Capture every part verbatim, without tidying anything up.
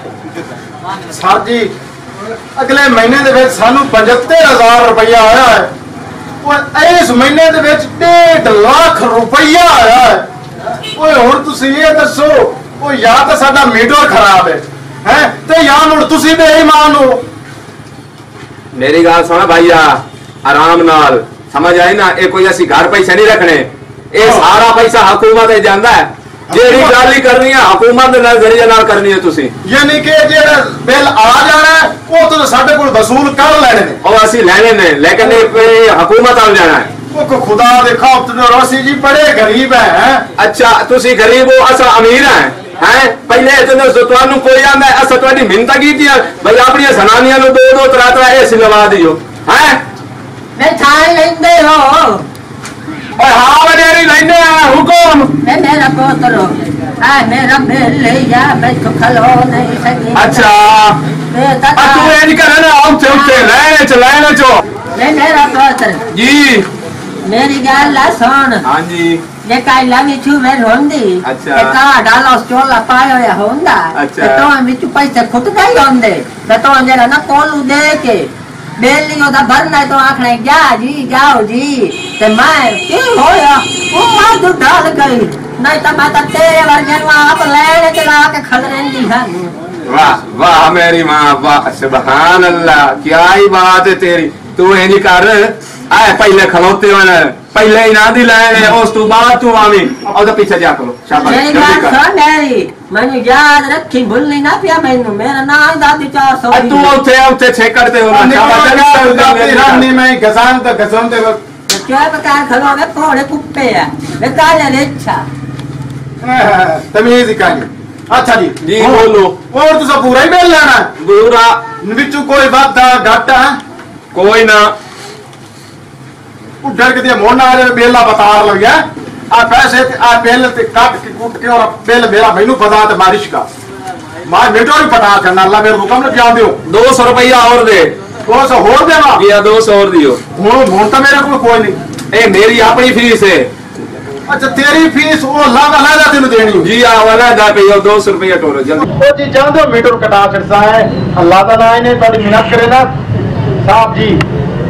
Sir जी अगले महीने के सानू पचहत्तर हजार रुपया आया है और इस महीने के डेढ़ लाख रुपया आया है। और हुण तुसी ये दसो वो या तो साडा मीटर खराब है है तो या मुड़ तुसी बेईमान हो। मेरी गल सुन भाईया आराम नाल समझ आई ना, ये कोई ऐसी घर पैसे नहीं रखने, ये सारा पैसा हुकूमत ही जांदा है। जेडी गल ही करनी है हुकूमत दे नजरिए नाल करनी है। तुसी यानी कि जेड़ा बिल आ जाना है वो तो साडे कोल वसूल कर लेने ने और असि लेने ने, लेकिन हुकूमत आ जाना है। ओ खुदा दे खौफ तो रोसी जी बड़े गरीब है। अच्छा तुसी गरीब हो असा अमीर है हैं। पहले जो तुहानू कोई आंदा असा तुहाडी मिन्नत कीती है भाई अपनी सनानियां नु दो दो त्रा त्रा एसी लवा दियो हैं। मैं थान लेंदे हो और हां वडेरी लेने हुकुम। मैं मेरा पुत्र हो हां मेरा बिल ले जा मैं तो खलो नहीं सके। अच्छा तू एन करे ना हम से उठे लेने च लेने जो मैं मेरा पुत्र जी मेरी गल ला सुन। हां जी ये काई लावी छू मैं रोंदी। अच्छा ये का डालो चोला पायो या होंदा अच्छा तो हम तू पैसे खुद गई होंदे मैं तो अंदर ना कोलू दे के बेल नहीं होता भरना है तो आखना है जा जी जाओ जी ते मैं क्यों होया वो मां तो डाल गई नहीं तो मैं तेरे वर्जन आप लेने चला के खल रहती है। वाह वाह मेरी मां वाह सुभान अल्लाह क्या ही बात है तेरी। तू ये नहीं कर आए पहले खलोते हो ना पहले ही ना दिलाए उस तू बाद तू आवी और पीछे जा करो शाबाश। मेरी बात सुन मेरी मैंने याद रखी भूलनी ना पिया मैंने मेरा नाम दादी चार सौ। तू उठे उठे छेक करते हो शाबाश दादी रानी मैं गजान तो गजानते वक्त क्या बता खलो में कोड़े कुप्पे है वे काले रेछा तमीज काली। अच्छा जी जी बोलो और तू सब पूरा ही बेल लेना पूरा बिचू कोई वादा घाटा कोई ना डर के मोड़ना आ रहे बेला बतार लग गया आ पैसे आ बेल ते काट के कूट के और बेल मेरा मैनू पता ते बारिश का मार बेटो भी पता करना अल्लाह मेरे हुक्म ने जान दियो दो सौ रुपया और दे दो सौ और देवा या दो सौ और दियो हुन हुन तो मेरे कोल कोई नहीं ए मेरी अपनी फीस है। अच्छा तेरी फीस ओ लादा लादा तेनु देनी जी आ वाला दा पे दो सौ रुपया टोलो जल्दी ओ जी जान दो मीटर कटा छड़सा है अल्लाह दा नाम ने बड़ी मेहनत करे ना साहब जी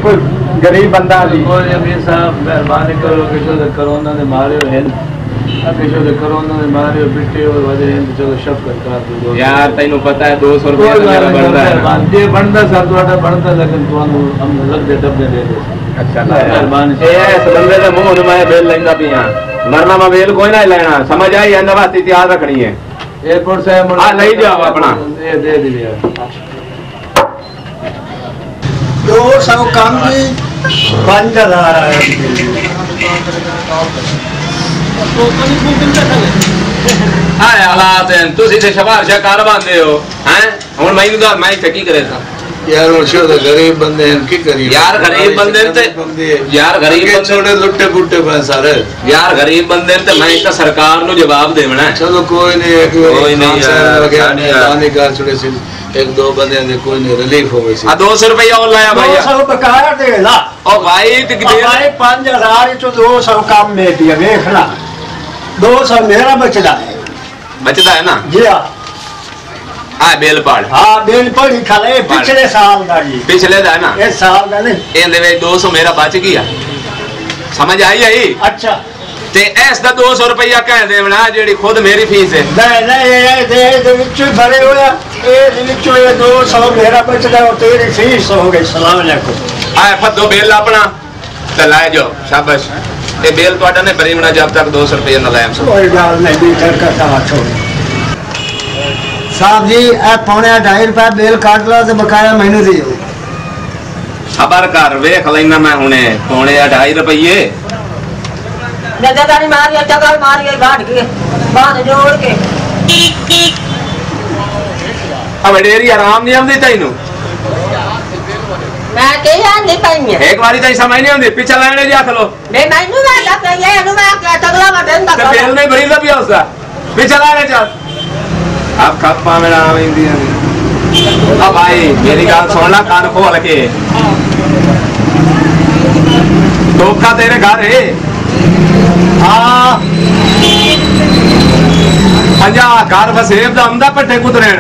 कोई गरीब बंदा जी और अमीर साहब मेहरबानी करो किशो दे कोरोना ने मारे हैं किशो दे कोरोना ने मारे बिटे और वजह हैं चलो शफकत कर दो यार तैनू पता है दो सौ रुपया मेरा बनदा है बनदे बनदा सर तोड़ा बनदा लेकिन तोनू हम लग दे दब दे दे। अच्छा मेहरबानी ए इस बंदे दे मुंह में बेल लेंदा पिया मरना में बेल कोई ना लेना समझ आई एना वास्ते तैयार रखनी है। एयरपोर्ट से आ ले जाओ अपना दे दे दिया दो सौ कम पांच हजार आया हाय हालात हैं तुसी ते शबारशा कारवांदे हो हैं हुन मैनू दा मैं इत्थे की करेसा यार ओशो तो गरीब बंदे हैं की करी यार गरीब बंदे ते यार गरीब बंदे छोड़े लुट्टे पुट्टे पे सारे यार गरीब बंदे ते मैं इत्थे सरकार नु जवाब देवना है। चलो कोई नहीं कोई नहीं यार जाने का छोड़े से एक दो बंदे ने कोई ने रिलीफ हो गई आ दो सौ रुपया और लाया भैया दो सौ बकाया दे ला और भाई ते दे भाई पांच हजार तो दो सौ काम में दिया देख ला दो सौ मेरा बचदा है बचदा है ना जी हां आ बेल पड़ हां बेल पड़ी खाले पिछले साल दा जी पिछले दा ना इस साल दा नहीं एंदे वे दो सौ मेरा बच गया समझ आई आई। अच्छा ते एस दा दो सौ रुपया कह देवना जेडी खुद मेरी फीस है नहीं नहीं ये दे दे विच भरे होया ए लिखो ये दो सौ मेरा बचदा और तेरी फीस हो गई सलाम अलैकुम आए फद्दो बेल अपना ते लाए जो शाबाश ए बेल तोडा ने भरीवना जब तक दो सौ रुपया ना लाए कोई गाल नहीं बीटर का सा छोड़ साहब जी ए पौने ढाई रुपया बेल काट लो ते बकाया मैनू दियो खबर कर देख लेना मैं हुने पौने ढाई रुपये दादानी मारिया टकल मारिया गाड़ के बांध जोड़ के अब डेरी आराम नहीं आंदी तैनू मैं के आंदी पई एक बारी तई समय नहीं आंदी पीछे लाने जा खलो मैं मैनू वाला कहिया एनू मैं टकला में देंदा ते बेल नहीं भरीदा पिया उसदा पीछे लाने जा आप कब पावेला आवेंदी आ भाई मेरी गाल सुनना कान खोल के धोखा तेरे घर है हां पंजा घर बसेब दा आंदा पट्टे कुतरेण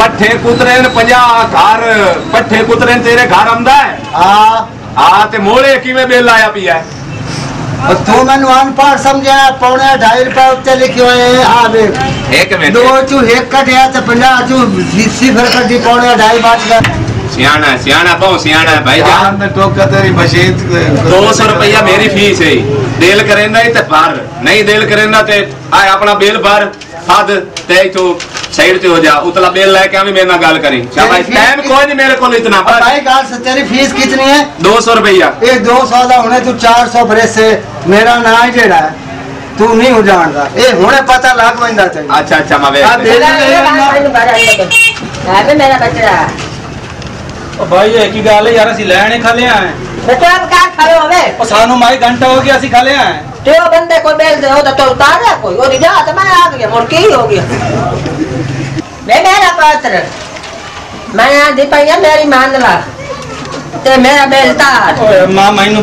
पट्ठे कुतरे पंजा घर पट्ठे कुतरे तेरे घर आंदा है आ ते मोड़े किवें बिल आया पिया तू मैनू अनपढ़ समझा पौने ढाई रुपए उत्ते लिखे हुए आ वे एक मिनट दो चू एक कटिया ते पंजाह चू सिफर कर दी पौने ढाई बात कर सियाना सियाना बहु सियाना है भाई जान में टोक का तेरी मशीद दो सौ रुपया मेरी फीस है देल करे नहीं ते भर नहीं देल करे ना ते आ अपना बिल भर हद ते तो साइड ते हो जा उतला बिल लेके आवे मेरे ना गल करी शाबाश टाइम कोई नहीं मेरे को इतना भाई गाल से तेरी फीस कितनी है दो सौ रुपया ये दो सौ दा होने तू चार सौ भरे से मेरा ना ही जेड़ा है तू नहीं हो जानदा ए हुणे पता लग वंदा ते अच्छा अच्छा मावे आ तेरा ना बे मेरा बच्चा ओ भाई एक ही गल है यार असि लेने खले आए बच्चा का खायो होवे ओ सानू माई घंटा हो गया असि खले आए ते ओ बंदे को बेल दे ओ तो उतार कोई ओ जा त मैं आ गया मोर की हो गया मैं मेरा पात्र मैं दीपाया मेरी मानला ते मेरा बेलता ओए मां मैनू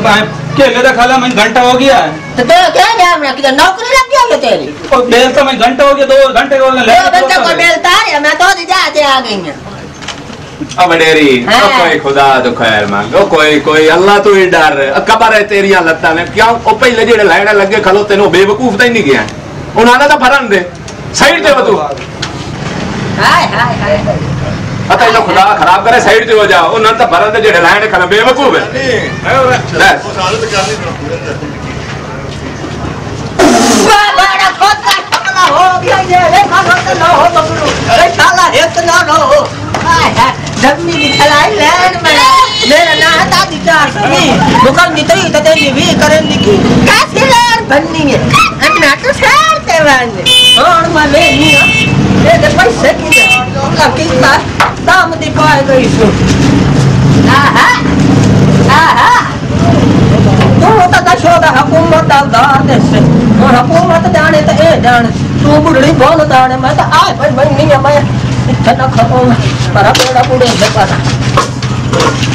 केले दा खाला मैं घंटा हो गया ते तो क्या गया मैं कि नौकरी लग गई तेरी ओ बेलता मैं घंटा हो गया दो घंटे को ले बेलता को बेलता है मैं तो जा के आ गई हूं अब डेरी तो कोई खुदा तो खैर मांगो कोई कोई अल्लाह तो ही डर कबर है तेरी लत्ता ने क्यों ओ पहले जेड़े लाइना लगे खलो तेनो बेवकूफ दा ही नहीं गया उनाना दा फरन दे साइड दे तू हाय हाय हाय पता है खुदा खराब करे साइड पे हो जा ओ नन तो भरन दे जेड़े लाइन खला बेवकूफ है ले ओ हालत कर ले बाबा ना खुद का टकला हो गया ये रे खाना तो ना हो बबलू रे साला एक ना ना हो हाय हाय जम्मी की खलाई लाइन में मेरा ना था विचार सुनी दुकान जितनी तेरी भी करन लिखी कैसे लाइन बननी है हम ना तो शहर ते वाले और मैं नहीं हूं ये दे पैसे की का कितना दाम दिखाए गई सो आहा आहा तो होता था शोदा हुकूमत दाद से और हुकूमत जाने तो ए जान तू बुढ़ड़ी बोल दाने मैं तो आ भाई नहीं मैं इतना खो पर बड़ा बूढ़े बेकार